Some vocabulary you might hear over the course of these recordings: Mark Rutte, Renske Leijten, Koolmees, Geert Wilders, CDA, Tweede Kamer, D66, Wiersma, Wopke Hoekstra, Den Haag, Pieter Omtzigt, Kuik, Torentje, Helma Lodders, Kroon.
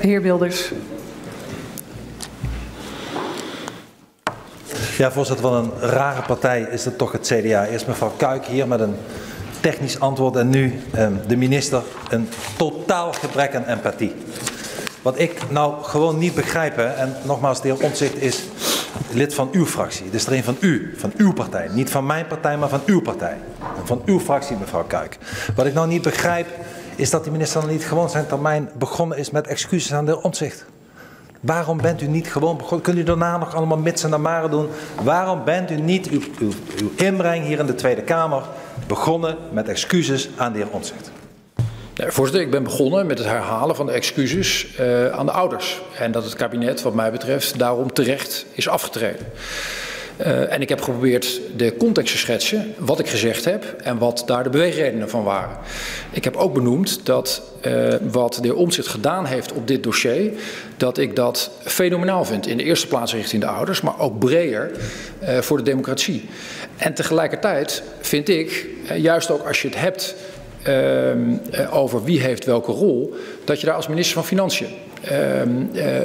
De heer Wilders. Ja, voorzitter, wat een rare partij is dat toch, het CDA. Eerst mevrouw Kuik hier met een technisch antwoord en nu de minister. Een totaal gebrek aan empathie. Wat ik nou gewoon niet begrijp, hè, en nogmaals, de heer Omtzigt is lid van uw fractie. Dus er een van u, van uw partij. Niet van mijn partij, maar van uw partij. En van uw fractie, mevrouw Kuik. Wat ik nou niet begrijp, is dat de minister dan niet gewoon zijn termijn begonnen is met excuses aan de heer Omtzigt. Waarom bent u niet gewoon begonnen? Kunt u daarna nog allemaal mitsen en maren doen? Waarom bent u niet uw inbreng hier in de Tweede Kamer begonnen met excuses aan de heer Omtzigt? Ja, voorzitter, ik ben begonnen met het herhalen van de excuses aan de ouders. En dat het kabinet, wat mij betreft, daarom terecht is afgetreden. En ik heb geprobeerd de context te schetsen, wat ik gezegd heb en wat daar de beweegredenen van waren. Ik heb ook benoemd dat wat de heer Omtzigt gedaan heeft op dit dossier, dat ik dat fenomenaal vind. In de eerste plaats richting de ouders, maar ook breder voor de democratie. En tegelijkertijd vind ik, juist ook als je het hebt over wie heeft welke rol, dat je daar als minister van Financiën,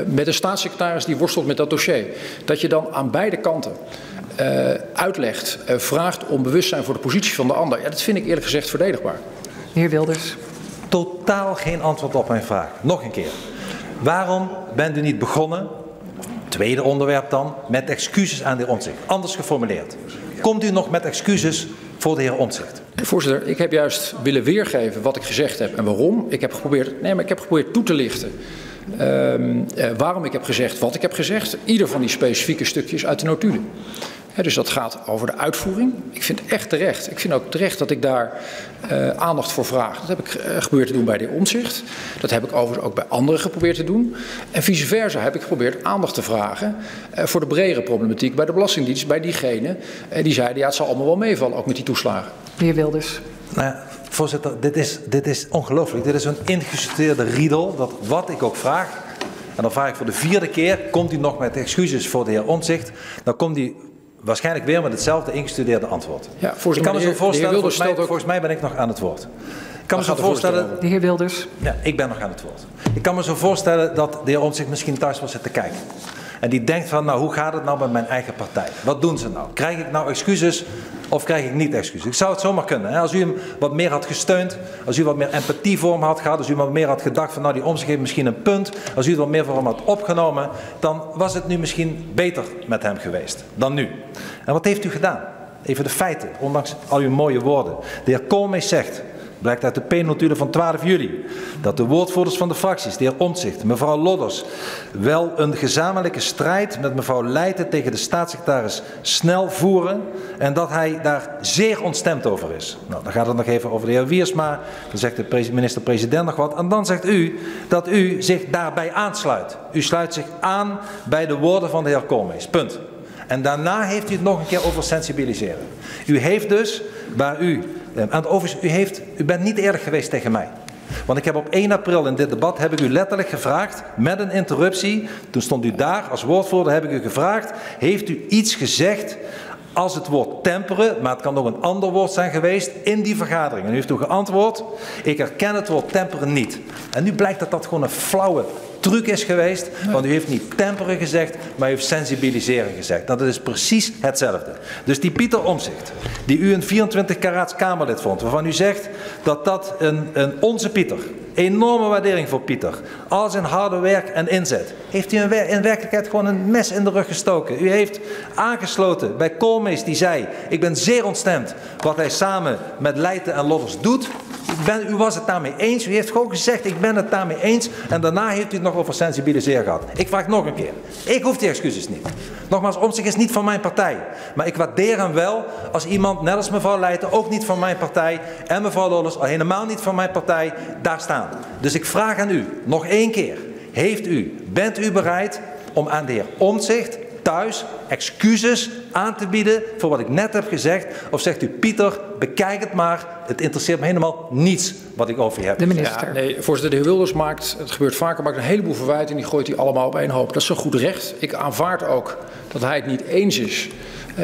met een staatssecretaris die worstelt met dat dossier, dat je dan aan beide kanten uitlegt, vraagt om bewustzijn voor de positie van de ander. Ja, dat vind ik eerlijk gezegd verdedigbaar. Heer Wilders. Totaal geen antwoord op mijn vraag. Nog een keer. Waarom bent u niet begonnen, tweede onderwerp dan, met excuses aan de heer Omtzigt? Anders geformuleerd. Komt u nog met excuses voor de heer Omtzigt? Voorzitter, ik heb juist willen weergeven wat ik gezegd heb en waarom. Ik heb geprobeerd toe te lichten waarom ik heb gezegd wat ik heb gezegd. Ieder van die specifieke stukjes uit de notulen. Dus dat gaat over de uitvoering. Ik vind echt terecht. Ik vind ook terecht dat ik daar aandacht voor vraag. Dat heb ik geprobeerd te doen bij de heer Omtzigt. Dat heb ik overigens ook bij anderen geprobeerd te doen. En vice versa heb ik geprobeerd aandacht te vragen voor de bredere problematiek bij de Belastingdienst, bij diegenen die zeiden, ja, het zal allemaal wel meevallen, ook met die toeslagen. De heer Wilders. Nou ja, voorzitter, dit is ongelooflijk. Dit is een ingestudeerde riedel, dat wat ik ook vraag. En dan vraag ik voor de vierde keer, komt u nog met excuses voor de heer Omtzigt? Dan komt die waarschijnlijk weer met hetzelfde ingestudeerde antwoord. Ja, ik kan me zo voorstellen, volgens mij ben ik nog aan het woord. Ik kan me zo voorstellen, de heer Wilders. Ja, ik ben nog aan het woord. Ik kan me zo voorstellen dat de heer Omtzigt misschien thuis wil zitten kijken. En die denkt van, nou, hoe gaat het nou met mijn eigen partij? Wat doen ze nou? Krijg ik nou excuses of krijg ik niet excuses? Ik zou het zomaar kunnen. Hè? Als u hem wat meer had gesteund, als u wat meer empathie voor hem had gehad, als u wat meer had gedacht van, nou, die Omtzigt heeft misschien een punt, als u het wat meer voor hem had opgenomen, dan was het nu misschien beter met hem geweest dan nu. En wat heeft u gedaan? Even de feiten, ondanks al uw mooie woorden. De heer Koolmees zegt, blijkt uit de P-notulen van 12 juli... dat de woordvoerders van de fracties, de heer Omtzigt, mevrouw Lodders, wel een gezamenlijke strijd met mevrouw Leijten tegen de staatssecretaris snel voeren en dat hij daar zeer ontstemd over is. Nou, dan gaat het nog even over de heer Wiersma. Dan zegt de minister-president nog wat. En dan zegt u dat u zich daarbij aansluit. U sluit zich aan bij de woorden van de heer Koolmees. Punt. En daarna heeft u het nog een keer over sensibiliseren. U heeft dus, waar u... En overigens, u bent niet eerlijk geweest tegen mij. Want ik heb op 1 april in dit debat heb ik u letterlijk gevraagd, met een interruptie, toen stond u daar als woordvoerder, heb ik u gevraagd, heeft u iets gezegd als het woord temperen, maar het kan ook een ander woord zijn geweest, in die vergadering? En u heeft toen geantwoord, ik herken het woord temperen niet. En nu blijkt dat dat gewoon een flauwe truc is geweest, want u heeft niet temperen gezegd, maar u heeft sensibiliseren gezegd. Dat is precies hetzelfde. Dus die Pieter Omtzigt, die u een 24 karaats Kamerlid vond, waarvan u zegt dat dat een onze Pieter, enorme waardering voor Pieter, al zijn harde werk en inzet, heeft u in werkelijkheid gewoon een mes in de rug gestoken. U heeft aangesloten bij Koolmees die zei, ik ben zeer ontstemd wat hij samen met Leijten en Lodders doet. U was het daarmee eens. U heeft gewoon gezegd, ik ben het daarmee eens. En daarna heeft u het nog over sensibiliseren gehad. Ik vraag nog een keer. Ik hoef die excuses niet. Nogmaals, Omtzigt is niet van mijn partij. Maar ik waardeer hem wel als iemand, net als mevrouw Leijten, ook niet van mijn partij. En mevrouw Lollers, al helemaal niet van mijn partij, daar staan. Dus ik vraag aan u, nog één keer. Bent u bereid om aan de heer Omtzigt thuis excuses aan te bieden voor wat ik net heb gezegd? Of zegt u, Pieter, bekijk het maar, het interesseert me helemaal niets wat ik over je heb. De minister. Ja, nee, voorzitter, de heer Wilders maakt, het gebeurt vaker, maakt een heleboel verwijten en die gooit hij allemaal op één hoop. Dat is zo goed recht. Ik aanvaard ook dat hij het niet eens is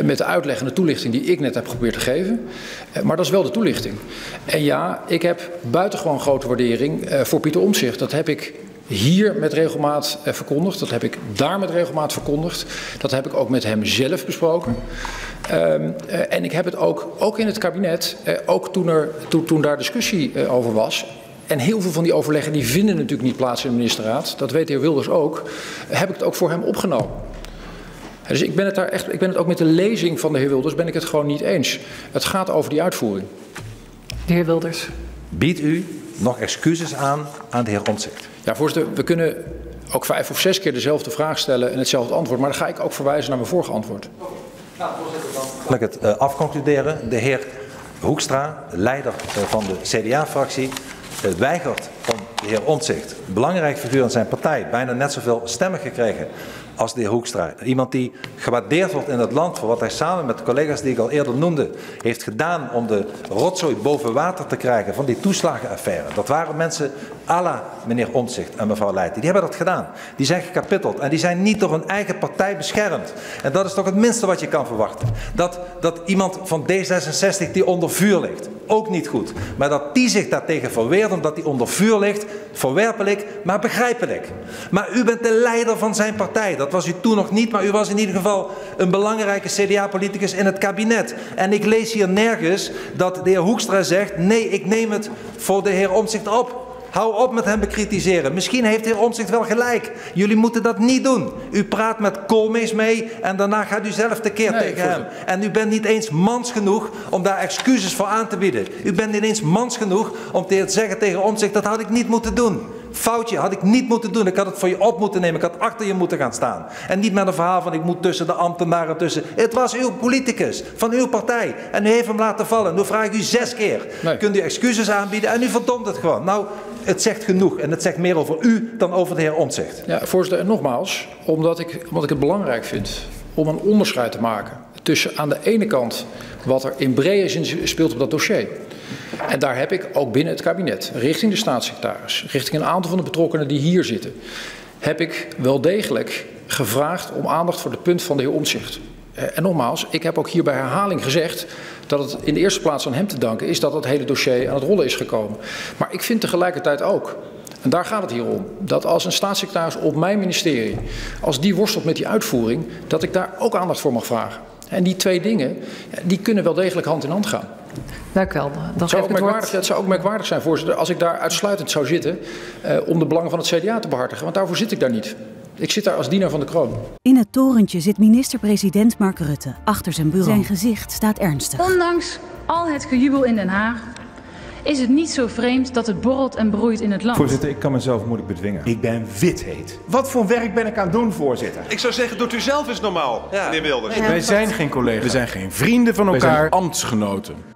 met de uitleg en de toelichting die ik net heb geprobeerd te geven. Maar dat is wel de toelichting. En ja, ik heb buitengewoon grote waardering voor Pieter Omtzigt. Dat heb ik hier met regelmaat verkondigd. Dat heb ik daar met regelmaat verkondigd. Dat heb ik ook met hem zelf besproken. En ik heb het ook in het kabinet, ook toen daar discussie over was. En heel veel van die overleggen die vinden natuurlijk niet plaats in de ministerraad. Dat weet de heer Wilders ook. Heb ik het ook voor hem opgenomen. Dus ik ben het daar echt, ik ben het ook met de lezing van de heer Wilders ben ik het gewoon niet eens. Het gaat over die uitvoering. De heer Wilders. Biedt u nog excuses aan de heer Omtzigt? Ja, voorzitter, we kunnen ook 5 of 6 keer dezelfde vraag stellen en hetzelfde antwoord. Maar dan ga ik ook verwijzen naar mijn vorige antwoord. Nou, voorzitter, dan laat ik het afconcluderen. De heer Hoekstra, leider van de CDA-fractie, weigert om de heer Omtzigt, belangrijk figuur in zijn partij, bijna net zoveel stemmen gekregen als de heer Hoekstra. Iemand die gewaardeerd wordt in het land voor wat hij samen met de collega's die ik al eerder noemde heeft gedaan om de rotzooi boven water te krijgen van die toeslagenaffaire. Dat waren mensen à la meneer Omtzigt en mevrouw Leijten. Die hebben dat gedaan. Die zijn gekapiteld en die zijn niet door hun eigen partij beschermd. En dat is toch het minste wat je kan verwachten. Dat iemand van D66 die onder vuur ligt, ook niet goed. Maar dat die zich daartegen verweert omdat die onder vuur ligt, verwerpelijk, maar begrijpelijk. Maar u bent de leider van zijn partij. Dat was u toen nog niet, maar u was in ieder geval een belangrijke CDA-politicus in het kabinet. En ik lees hier nergens dat de heer Hoekstra zegt, nee, ik neem het voor de heer Omtzigt op. Hou op met hem bekritiseren. Misschien heeft de heer Omtzigt wel gelijk. Jullie moeten dat niet doen. U praat met Koolmees mee en daarna gaat u zelf tekeer tegen hem. En u bent niet eens mans genoeg om daar excuses voor aan te bieden. U bent niet eens mans genoeg om te zeggen tegen Omtzigt, dat had ik niet moeten doen. Foutje, had ik niet moeten doen. Ik had het voor je op moeten nemen. Ik had achter je moeten gaan staan. En niet met een verhaal van ik moet tussen de ambtenaren tussen. Het was uw politicus van uw partij. En u heeft hem laten vallen. Nu vraag ik u 6 keer. Nee. Kunt u excuses aanbieden en u verdomt het gewoon. Nou, het zegt genoeg. En het zegt meer over u dan over de heer Omtzigt. Ja, voorzitter. En nogmaals, omdat ik het belangrijk vind om een onderscheid te maken tussen aan de ene kant wat er in brede zin speelt op dat dossier. En daar heb ik ook binnen het kabinet, richting de staatssecretaris, richting een aantal van de betrokkenen die hier zitten, heb ik wel degelijk gevraagd om aandacht voor het punt van de heer Omtzigt. En nogmaals, ik heb ook hier bij herhaling gezegd dat het in de eerste plaats aan hem te danken is dat het hele dossier aan het rollen is gekomen. Maar ik vind tegelijkertijd ook, en daar gaat het hier om, dat als een staatssecretaris op mijn ministerie, als die worstelt met die uitvoering, dat ik daar ook aandacht voor mag vragen. En die twee dingen, die kunnen wel degelijk hand in hand gaan. Dank u wel. Dan geef ik het woord. Het zou ook merkwaardig zijn, voorzitter, als ik daar uitsluitend zou zitten om de belangen van het CDA te behartigen. Want daarvoor zit ik daar niet. Ik zit daar als dienaar van de kroon. In het torentje zit minister-president Mark Rutte achter zijn bureau. Zijn gezicht staat ernstig. Ondanks al het gejubel in Den Haag is het niet zo vreemd dat het borrelt en broeit in het land. Voorzitter, ik kan mezelf moeilijk bedwingen. Ik ben witheet. Wat voor werk ben ik aan het doen, voorzitter? Ik zou zeggen, doet u zelf eens normaal, meneer Wilders. Ja, wij zijn geen collega's. We zijn geen vrienden van elkaar. Wij zijn ambtsgenoten.